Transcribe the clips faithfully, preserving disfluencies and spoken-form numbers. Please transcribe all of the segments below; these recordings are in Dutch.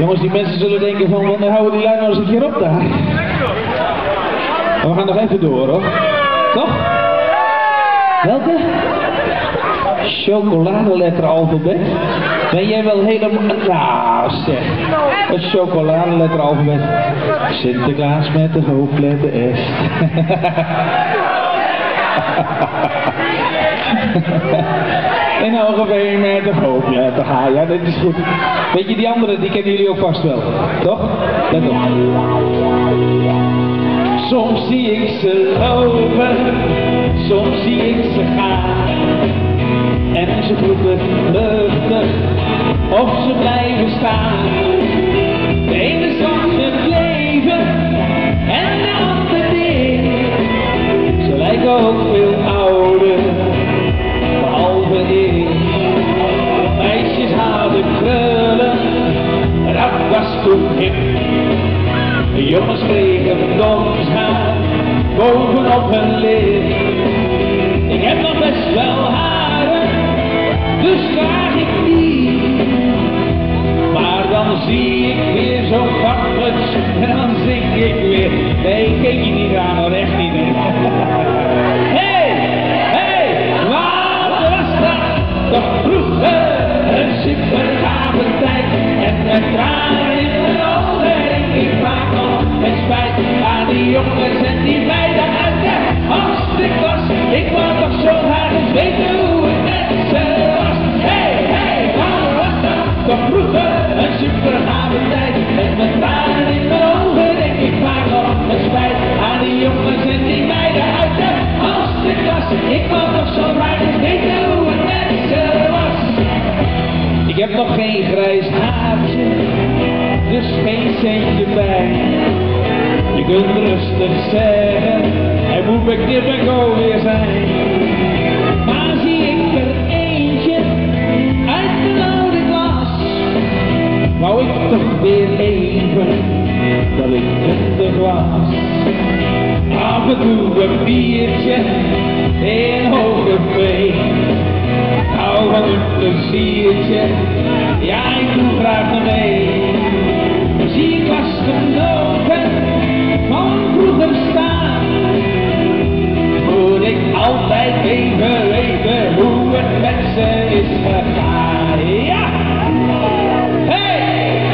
Jongens, die mensen zullen denken van, wanneer houden die lui nou eens een keer op daar? Maar we gaan nog even door, hoor. Toch? Welke? Chocoladeletter-alfabet? Ben jij wel helemaal... Nou, zeg. Het chocoladeletter-alfabet. Sinterklaas met de hoofdletter S. En ongeveer met de hoofdletter H. Ja, dat is goed. Weet je, die andere, die kennen jullie ook vast wel. Toch? Let op. Soms zie ik ze lopen, soms zie ik ze gaan. En ze vloeken luchtig, of ze blijven staan. De ene is gebleven en de andere ding. Ze lijken ook veel ouder, behalve ik. Meisjes hadden krullen, dat was toen hip. De jongens kregen donks haar, bovenop hun lip. Ik heb nog best wel haren, dus vraag ik niet. Maar dan zie ik weer zo'n vakmuts en dan zing ik weer. Nee, ik keek je niet aan, hoor, echt niet. Hé, hé, wat was dat? Toch vroeger, een supergaventijd. En met tranen in mijn ogen denk ik vaak nog met spijt aan die jongens en die meiden uit de hartstikke was. Ik wou toch zo graag eens weten hoe het net zo was. Hé, hé, wat was dat? Toch vroeger, een supergaventijd. En met tranen in mijn ogen denk ik vaak nog met spijt aan die jongens en die meiden uit de hartstikke was. Ik wou toch zo graag eens weten hoe het net zo was. Ik heb nog geen grijs haartje, dus geen centje bij. Je kunt rustig zeggen, en moet ik dit en go weer zijn. Maar zie ik er eentje uit mijn oude klas, wou ik toch weer even dat ik twintig was. Af en toe een biertje in Hogeveen. Nou, wat een pleziertje, ja, ik doe graag naar mee. Zie ik klasgenoten van vroeger staan. Moet ik altijd even weten hoe het met ze is gegaan. Ja! Hey,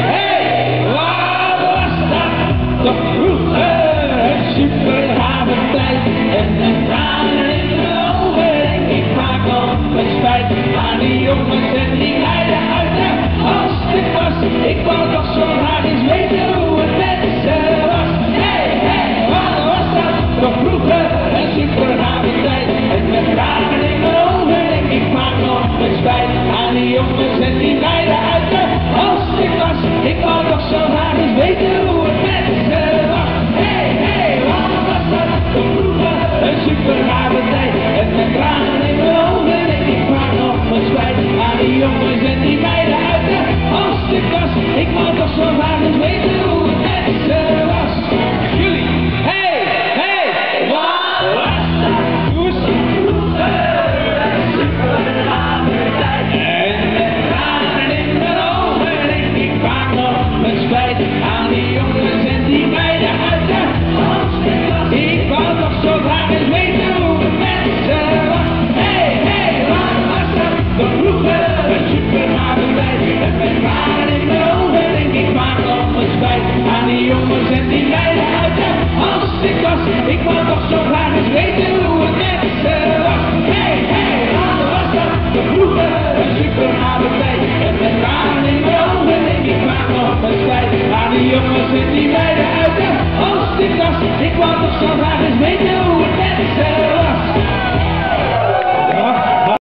hey, waar was dat? Toch vroeger, een supergaventijd. En een tranen in de ogen, denk ik vaak al met spijt. Aan die jongens en die meiden uit de hartstikke was. Ik wou toch zo graag eens weten hoe het met ze was. Hey, hey, waar was dat? Toch vroeger, een supergaventijd. En met tranen in de ogen, denk ik vaak nog met spijt. Aan die jongens en die meiden uit de hartstikke was. Ik wou toch zo graag eens weten hoe het met ze was. Hey, hey, waar was dat? Toch vroeger, een supergaventijd. En met tranen in de ogen, denk ik vaak nog met spijt. Aan die jongens en die meiden uit de hartstikke was. Ik wou toch zo graag eens weten hoe het met ze was. Jullie, hey, hey, waar was dat? Doe eens vroeger, een supergaventijd. En met tranen in de ogen, denk ik vaak nog met spijt. Aan die jongens en die meiden uit de hartstikke was. Ik wou toch zo graag eens weten hoe het met ze was. Hey, hey, waar was dat? De vroeger, een supergaventijd. En met tranen in de ogen, denk ik vaak nog met spijt. Aan die jongens en die meiden uit de hartstikke was. Ik wou toch zo graag eens weten.